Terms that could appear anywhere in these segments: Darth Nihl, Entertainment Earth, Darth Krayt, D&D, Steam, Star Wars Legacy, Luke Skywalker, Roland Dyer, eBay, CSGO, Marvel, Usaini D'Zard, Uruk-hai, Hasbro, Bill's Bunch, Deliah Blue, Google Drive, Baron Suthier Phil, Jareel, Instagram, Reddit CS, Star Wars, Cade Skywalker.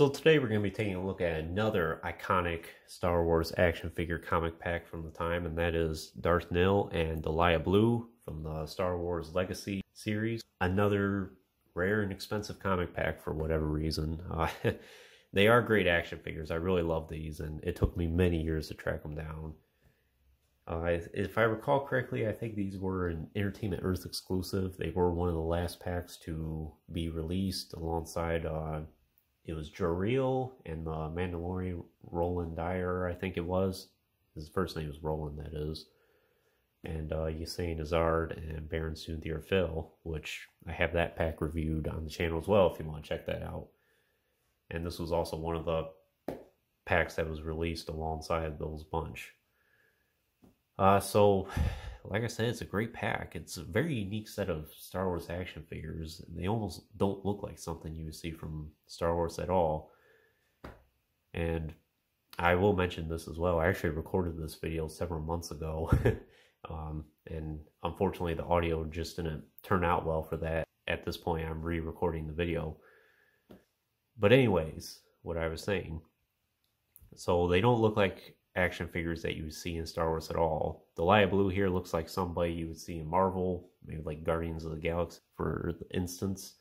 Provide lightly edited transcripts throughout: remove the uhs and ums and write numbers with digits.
So today we're going to be taking a look at another iconic Star Wars action figure comic pack from the time, and that is Darth Nihl and Deliah Blue from the Star Wars Legacy series. Another rare and expensive comic pack for whatever reason. They are great action figures. I really love these, and it took me many years to track them down. If I recall correctly, I think these were an Entertainment Earth exclusive. They were one of the last packs to be released alongside, it was Jareel and the Mandalorian Roland Dyer, I think it was. His first name was Roland, that is. And Usaini D'Zard and Baron Suthier Phil, which I have that pack reviewed on the channel as well if you want to check that out. And this was also one of the packs that was released alongside Bill's Bunch. So, like I said, it's a great pack. It's a very unique set of Star Wars action figures. They almost don't look like something you would see from Star Wars at all. And I will mention this as well. I actually recorded this video several months ago. And unfortunately, the audio just didn't turn out well for that. At this point, I'm re-recording the video. But anyways, what I was saying. So, they don't look like action figures that you would see in Star Wars at all. Deliah Blue here looks like somebody you would see in Marvel, maybe like Guardians of the Galaxy, for instance.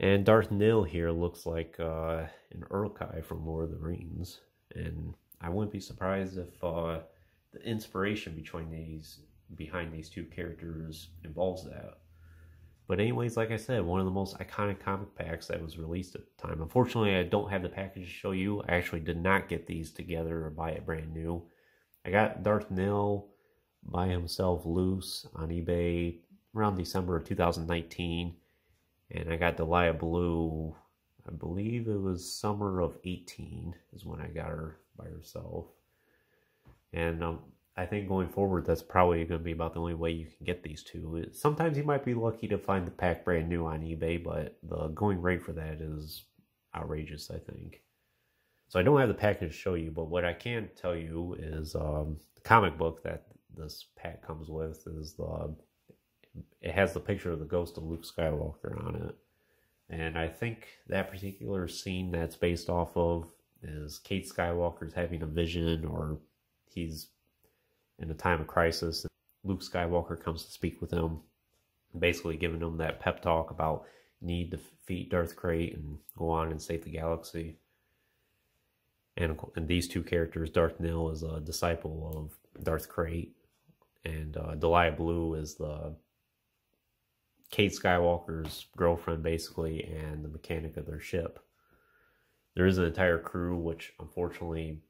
And Darth Nihl here looks like an Uruk-hai from Lord of the Rings. And I wouldn't be surprised if the inspiration behind these two characters involves that. But anyways, like I said, one of the most iconic comic packs that was released at the time. Unfortunately, I don't have the package to show you. I actually did not get these together or buy it brand new. I got Darth Nihl by himself loose on eBay around December of 2019. And I got Deliah Blue, I believe it was summer of 18 is when I got her by herself. And I think going forward, that's probably going to be about the only way you can get these two. Sometimes you might be lucky to find the pack brand new on eBay, but the going rate for that is outrageous, I think. So I don't have the package to show you, but what I can tell you is the comic book that this pack comes with is it has the picture of the ghost of Luke Skywalker on it. And I think that particular scene that's based off of is Cade Skywalker's having a vision, or he's in a time of crisis. Luke Skywalker comes to speak with him, basically giving him that pep talk about need to defeat Darth Krayt and go on and save the galaxy. And these two characters, Darth Nihl is a disciple of Darth Krayt, and Deliah Blue is the Cade Skywalker's girlfriend, basically, and the mechanic of their ship. There is an entire crew, which unfortunately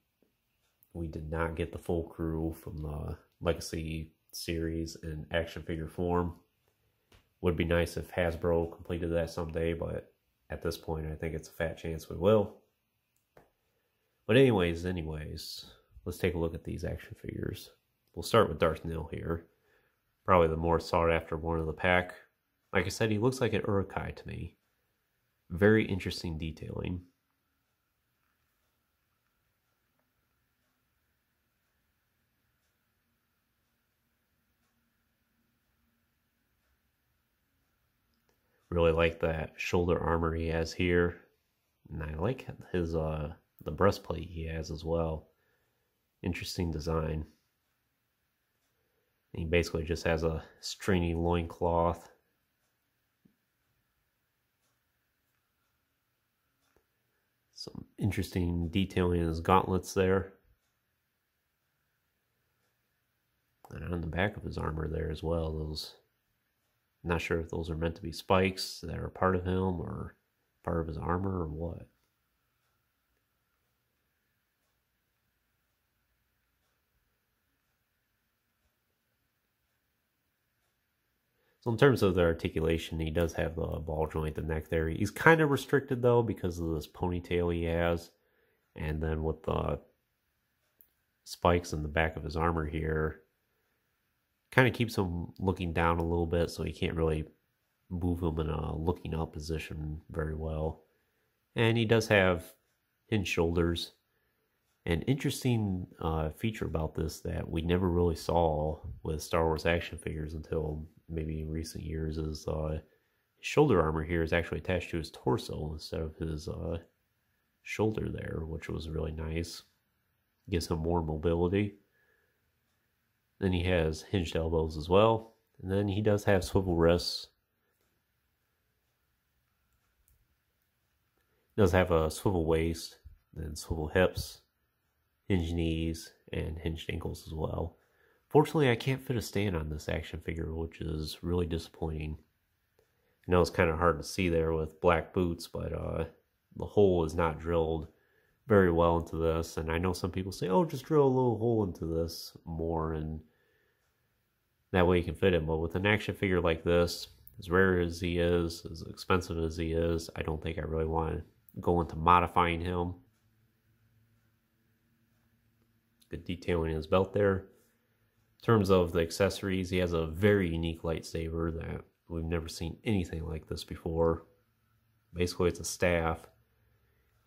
we did not get the full crew from the Legacy series in action figure form. Would be nice if Hasbro completed that someday, but at this point, I think it's a fat chance we will. But anyways, let's take a look at these action figures. We'll start with Darth Nihl here. Probably the more sought-after one of the pack. Like I said, he looks like an Uruk-hai to me. Very interesting detailing. Really like that shoulder armor he has here, and I like his the breastplate he has as well. Interesting design. And he basically just has a stringy loincloth. Some interesting detailing in his gauntlets there, and on the back of his armor there as well. Those, not sure if those are meant to be spikes that are part of him or part of his armor or what. So in terms of the articulation, he does have the ball joint, the neck there. He's kind of restricted though because of this ponytail he has. And then with the spikes in the back of his armor here, kind of keeps him looking down a little bit, so he can't really move him in a looking up position very well. And he does have hinged shoulders. An interesting feature about this that we never really saw with Star Wars action figures until maybe in recent years is his shoulder armor here is actually attached to his torso instead of his shoulder there, which was really nice. Gives him more mobility. Then he has hinged elbows as well. And then he does have swivel wrists. Does have a swivel waist, then swivel hips, hinged knees, and hinged ankles as well. Fortunately, I can't fit a stand on this action figure, which is really disappointing. I know it's kind of hard to see there with black boots, but the hole is not drilled very well into this. And I know some people say, oh, just drill a little hole into this more, and that way you can fit it. But with an action figure like this, as rare as he is, as expensive as he is, I don't think I really want to go into modifying him. Good detailing in his belt there. In terms of the accessories, he has a very unique lightsaber that we've never seen anything like this before. Basically, it's a staff.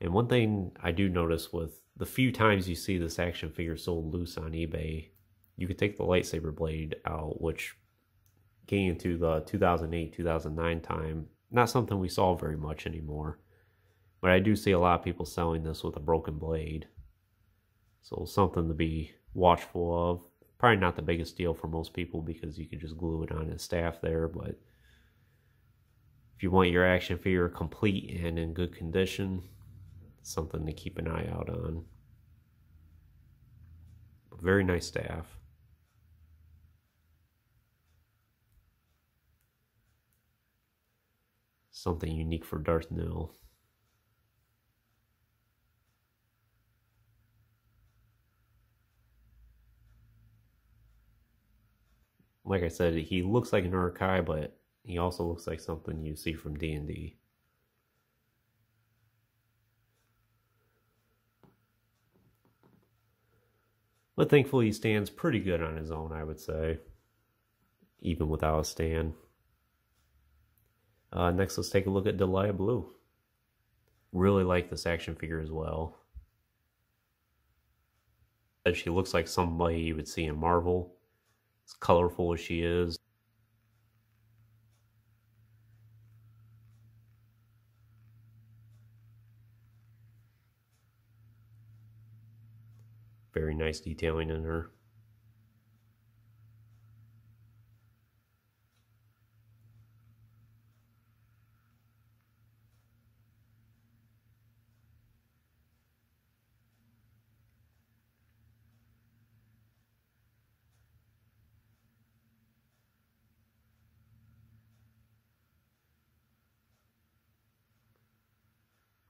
And one thing I do notice with the few times you see this action figure sold loose on eBay, you can take the lightsaber blade out, which getting into the 2008-2009 time, not something we saw very much anymore. But I do see a lot of people selling this with a broken blade. So something to be watchful of. Probably not the biggest deal for most people because you can just glue it on his staff there, but if you want your action figure complete and in good condition, it's something to keep an eye out on. But very nice staff. Something unique for Darth Nihl. Like I said, he looks like an Uruk-hai, but he also looks like something you see from D&D. But thankfully he stands pretty good on his own, I would say. Even without a stand. Next, let's take a look at Deliah Blue. Really like this action figure as well. She looks like somebody you would see in Marvel. As colorful as she is. Very nice detailing in her.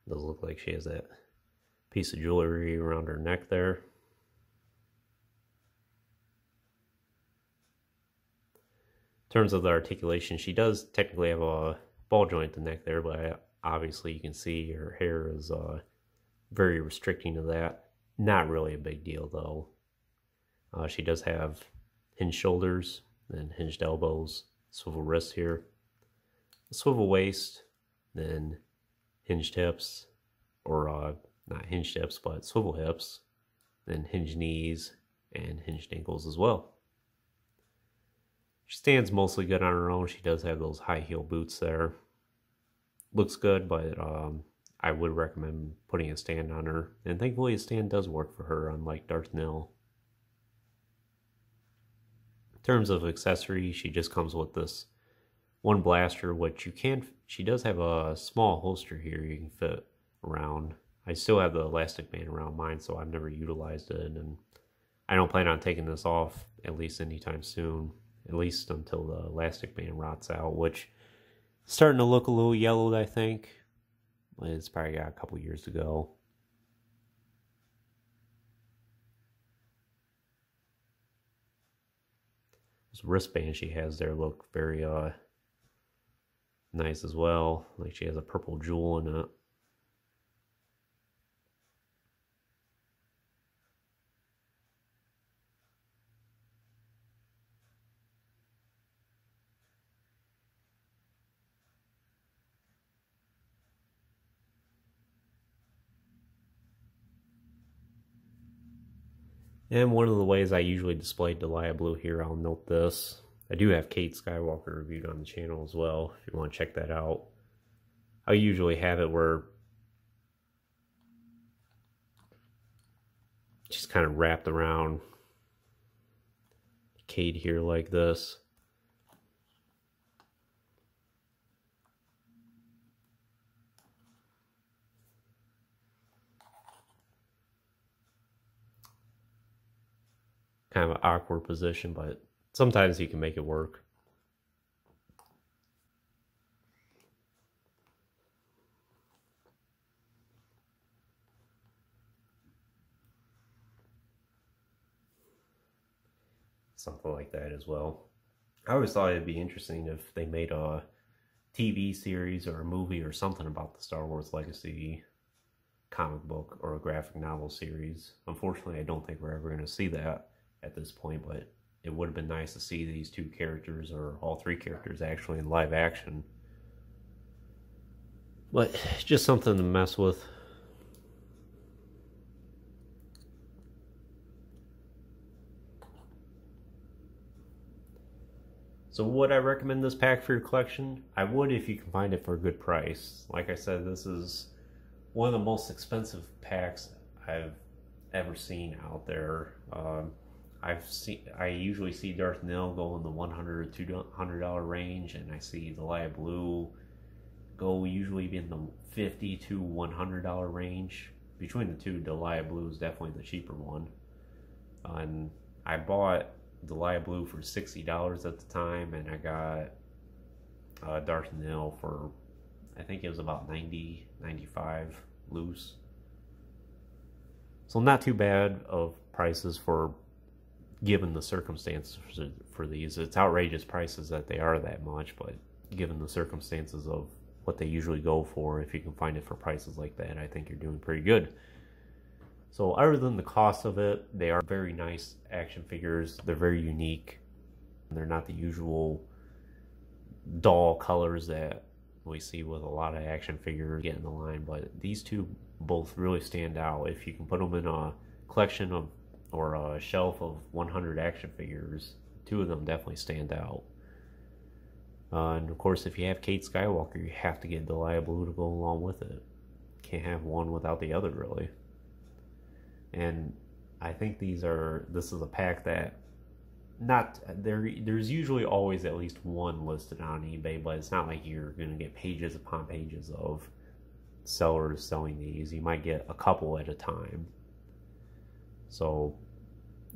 Does look like she has that piece of jewelry around her neck there. In terms of the articulation, she does technically have a ball joint at the neck there, but obviously you can see her hair is very restricting to that. Not really a big deal though. She does have hinged shoulders, then hinged elbows, swivel wrists here, swivel waist, then hinged hips, or not hinged hips, but swivel hips, then hinged knees, and hinged ankles as well. She stands mostly good on her own. She does have those high heel boots there. Looks good, but I would recommend putting a stand on her. And thankfully a stand does work for her, unlike Darth Nihl. In terms of accessories, she just comes with this one blaster, which you can, she does have a small holster here you can fit around. I still have the elastic band around mine, so I've never utilized it, and I don't plan on taking this off at least anytime soon, at least until the elastic band rots out, which is starting to look a little yellowed, I think. It's probably got a couple years to go. This wristband she has there look very nice as well, like she has a purple jewel in it. And one of the ways I usually display Deliah Blue here, I'll note this. I do have Cade Skywalker reviewed on the channel as well, if you want to check that out. I usually have it where just kind of wrapped around Cade here like this. Kind of an awkward position, but sometimes you can make it work. Something like that as well. I always thought it'd be interesting if they made a TV series or a movie or something about the Star Wars Legacy comic book or a graphic novel series. Unfortunately, I don't think we're ever going to see that at this point, but it would have been nice to see these two characters, or all three characters actually, in live action. But just something to mess with. So would I recommend this pack for your collection? I would, if you can find it for a good price. Like I said, this is one of the most expensive packs I've ever seen out there. I usually see Darth Nihl go in the $100 to $200 range, and I see Deliah Blue go usually in the $50 to $100 range. Between the two, Deliah Blue is definitely the cheaper one. And I bought Deliah Blue for $60 at the time, and I got Darth Nihl for, I think it was about $90, $95 loose. So not too bad of prices for, given the circumstances for these. It's outrageous prices that they are that much, but given the circumstances of what they usually go for, if you can find it for prices like that, I think you're doing pretty good. So other than the cost of it, they are very nice action figures. They're very unique. They're not the usual dull colors that we see with a lot of action figures getting the line, but these two both really stand out. If you can put them in a collection of, or a shelf of 100 action figures, two of them definitely stand out. And of course, if you have Cade Skywalker, you have to get Deliah Blue to go along with it. Can't have one without the other, really. And I think this is a pack that there's usually always at least one listed on eBay, but it's not like you're going to get pages upon pages of sellers selling these. You might get a couple at a time. So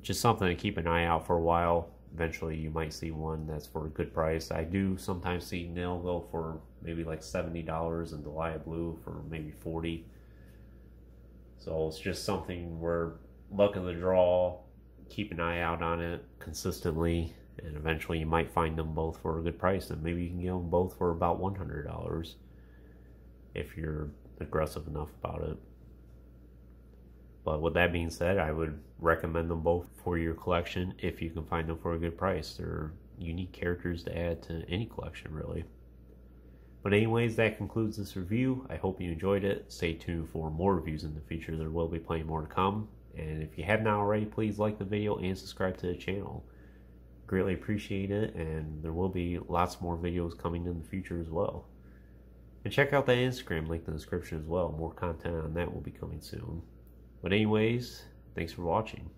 just something to keep an eye out for a while. Eventually you might see one that's for a good price. I do sometimes see Nihl go for maybe like $70 and Deliah Blue for maybe $40. So it's just something where luck of the draw, keep an eye out on it consistently, and eventually you might find them both for a good price, and maybe you can get them both for about $100 if you're aggressive enough about it. But with that being said, I would recommend them both for your collection if you can find them for a good price. They're unique characters to add to any collection, really. But anyways, that concludes this review. I hope you enjoyed it. Stay tuned for more reviews in the future. There will be plenty more to come. And if you have not already, please like the video and subscribe to the channel. Greatly appreciate it, and there will be lots more videos coming in the future as well. And check out that Instagram link in the description as well. More content on that will be coming soon. But anyways, thanks for watching.